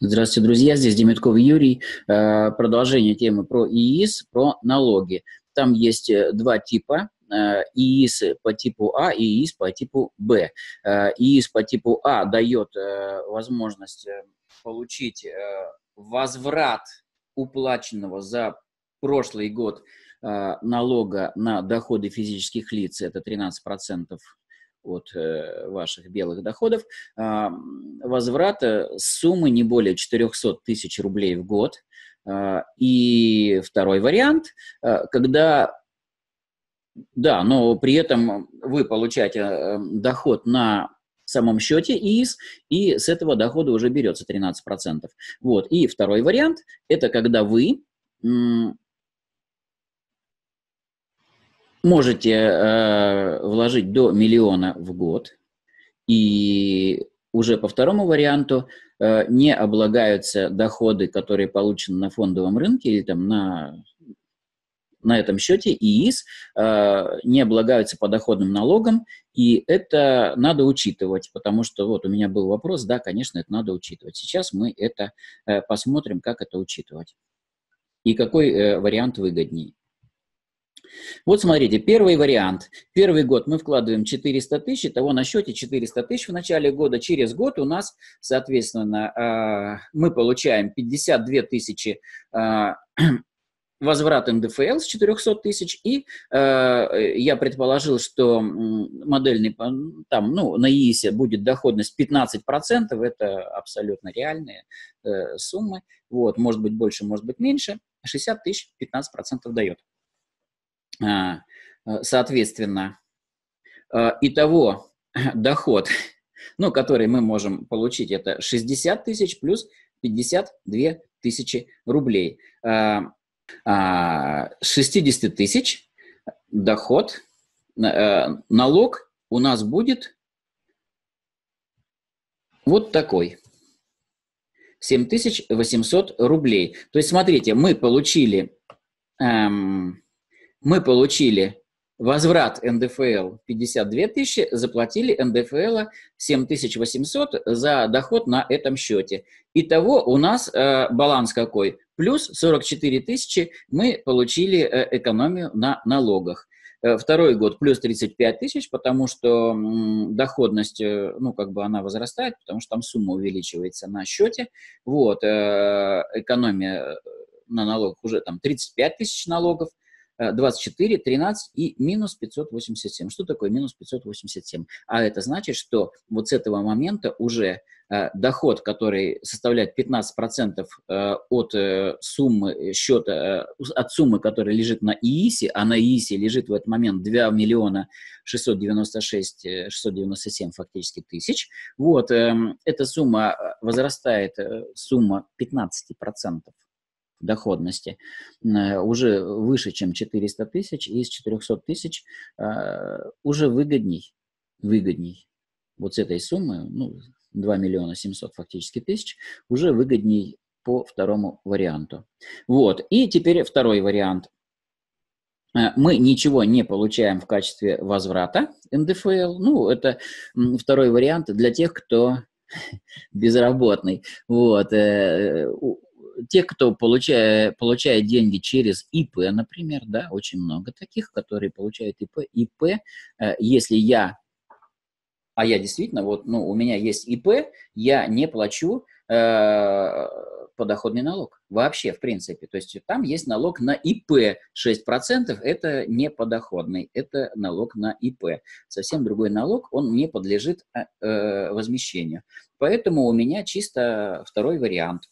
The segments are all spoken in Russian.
Здравствуйте, друзья, здесь Демидков Юрий. Продолжение темы про ИИС, про налоги. Там есть два типа: ИИС по типу А и ИИС по типу Б. ИИС по типу А дает возможность получить возврат уплаченного за прошлый год налога на доходы физических лиц, это 13%. От ваших белых доходов, возврата суммы не более 400 тысяч рублей в год. И второй вариант, когда, да, но при этом вы получаете доход на самом счете ИИС, и с этого дохода уже берется 13%. Вот. И второй вариант, это когда вы можете вложить до 1 000 000 в год, и уже по второму варианту не облагаются доходы, которые получены на фондовом рынке или там на этом счете ИИС, не облагаются подоходным налогом, и это надо учитывать, потому что вот у меня был вопрос, да, конечно, это надо учитывать. Сейчас мы это посмотрим, как это учитывать и какой вариант выгоднее. Вот смотрите, первый вариант. Первый год мы вкладываем 400 тысяч, итого на счете 400 тысяч в начале года. Через год у нас, соответственно, мы получаем 52 тысячи возврат НДФЛ с 400 тысяч. И я предположил, что модельный, там, ну, на ИИСе будет доходность 15%. Это абсолютно реальные суммы. Вот, может быть больше, может быть меньше. 60 тысяч 15% дает. Соответственно, итого доход, ну, который мы можем получить, это 60 тысяч плюс 52 тысячи рублей. 60 тысяч доход, налог у нас будет вот такой. 7800 рублей. То есть, смотрите, мы получили возврат НДФЛ 52 тысячи, заплатили НДФЛ 7800 за доход на этом счете. Итого у нас баланс какой? Плюс 44 тысячи мы получили экономию на налогах. Второй год плюс 35 тысяч, потому что доходность, ну, как бы она возрастает, потому что там сумма увеличивается на счете. Вот, экономия на налогах уже там 35 тысяч налогов. 24, 13 и минус 587. Что такое минус 587? А это значит, что вот с этого момента уже доход, который составляет 15% от суммы счета, от суммы, которая лежит на ИИСе, а на ИИСе лежит в этот момент 2 697 фактически тысяч. Вот, эта сумма возрастает, сумма 15%. Доходности уже выше, чем 400 тысяч, и из 400 тысяч уже выгодней. Вот с этой суммы, ну, 2 700 000 фактически тысяч, уже выгодней по второму варианту. Вот, и теперь второй вариант. Мы ничего не получаем в качестве возврата НДФЛ. Ну, это второй вариант для тех, кто безработный. Вот, те, кто получает деньги через ИП, например, да, очень много таких, которые получают ИП. Если я действительно, вот, ну, у меня есть ИП, я не плачу подоходный налог вообще, в принципе. То есть там есть налог на ИП 6%, это не подоходный, это налог на ИП. Совсем другой налог, он не подлежит возмещению. Поэтому у меня чисто второй вариант.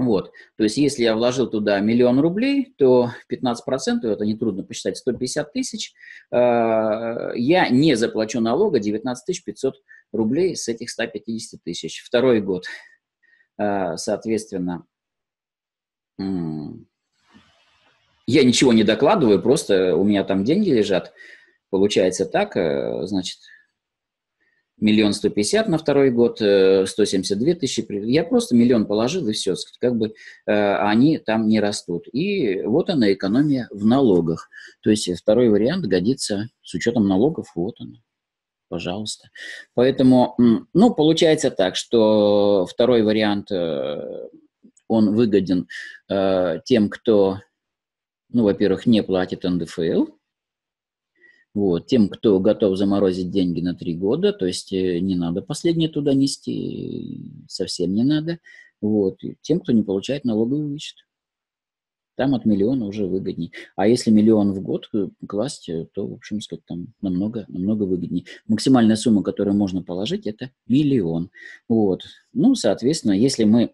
Вот, то есть если я вложил туда 1 000 000 рублей, то 15%, это нетрудно посчитать, 150 тысяч, я не заплачу налога 19 500 рублей с этих 150 тысяч. Второй год, соответственно, я ничего не докладываю, просто у меня там деньги лежат. Получается так, значит, 1 150 000 на второй год, 172 тысячи. Я просто 1 000 000 положил, и все. Как бы они там не растут. И вот она, экономия в налогах. То есть второй вариант годится с учетом налогов. Вот она. пожалуйста. Поэтому, ну, получается так, что второй вариант, он выгоден тем, кто, ну, во-первых, не платит НДФЛ, вот, тем, кто готов заморозить деньги на 3 года, то есть не надо последнее туда нести, совсем не надо, вот, и тем, кто не получает налоговый вычет. Там от миллиона уже выгодней. А если 1 миллион в год класть, то, в общем, сказать, там намного, намного выгодней. Максимальная сумма, которую можно положить, это 1 миллион. Вот. Ну, соответственно, если мы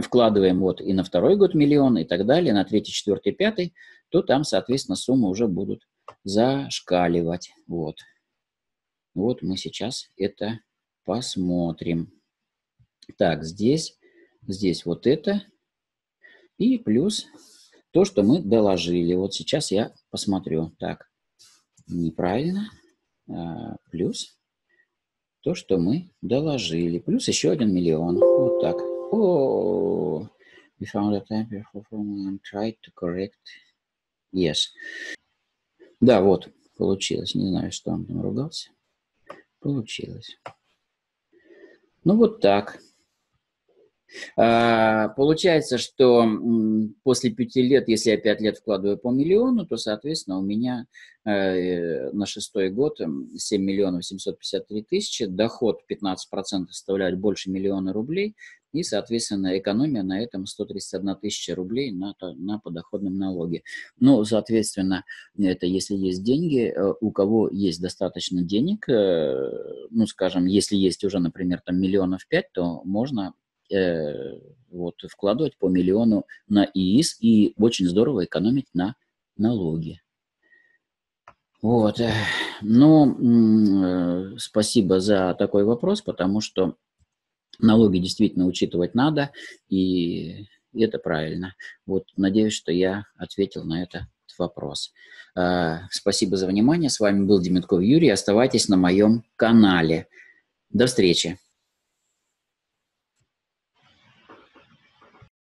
вкладываем вот и на 2-й год 1 миллион и так далее, на 3-й, 4-й, 5-й, то там, соответственно, суммы уже будут зашкаливать. Вот. Вот мы сейчас это посмотрим. Так, здесь вот это и плюс... То, что мы доложили. Вот сейчас я посмотрю. Так, неправильно. Плюс то, что мы доложили. Плюс еще 1 миллион. Вот так. О-о-о. We found a time before and tried to correct. Yes. Да, вот. Получилось. Не знаю, что он там ругался. Получилось. Ну, вот так. Получается, что после 5 лет, если я 5 лет вкладываю по 1 миллиону, то, соответственно, у меня на 6-й год 7 753 000, доход 15% составляет больше 1 000 000 рублей, и, соответственно, экономия на этом 131 000 рублей на подоходном налоге. Ну, соответственно, это если есть деньги, у кого есть достаточно денег, ну, скажем, если есть уже, например, там 5 миллионов, то можно... вот, вкладывать по 1 миллиону на ИИС и очень здорово экономить на налоги. Вот. Ну, спасибо за такой вопрос, потому что налоги действительно учитывать надо, и это правильно. Вот, надеюсь, что я ответил на этот вопрос. Спасибо за внимание. С вами был Демидков Юрий. Оставайтесь на моем канале. До встречи.